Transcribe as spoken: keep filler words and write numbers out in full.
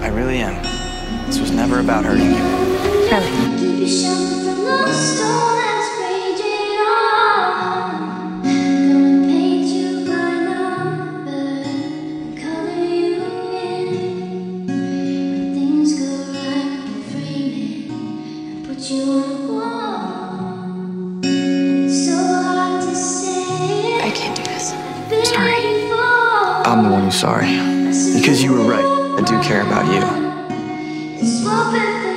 I really am. This was never about hurting you. Really? I can't do this. I'm sorry. I'm the one who's sorry. Because you were right. I do care about you.